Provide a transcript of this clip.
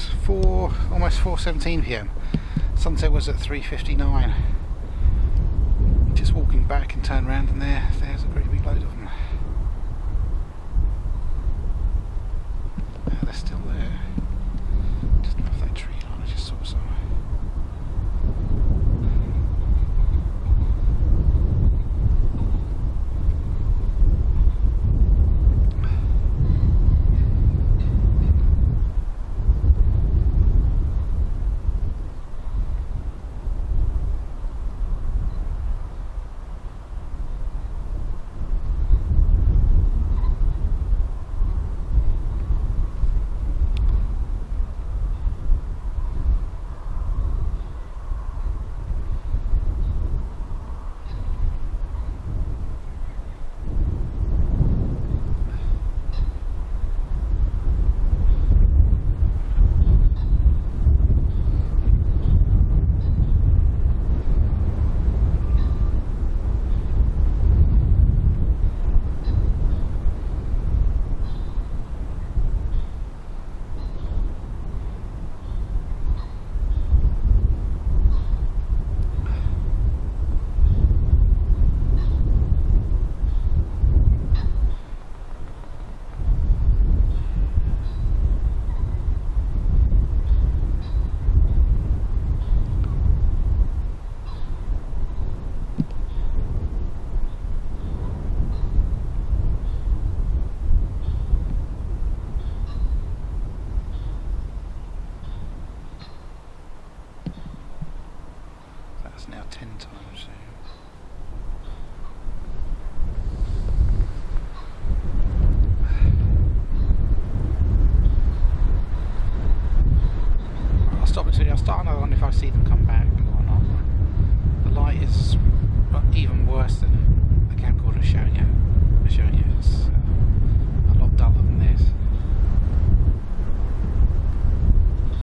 is almost 4:17 p.m. Sunset was at 3:59. Just walking back and turn around, and there's a pretty big load of them. They're still there. Just off that tree line, I just saw some. Now 10 times. I'll stop until I start another one if I see them come back or not. The light is even worse than the camcorder showing you. It's a lot duller than this.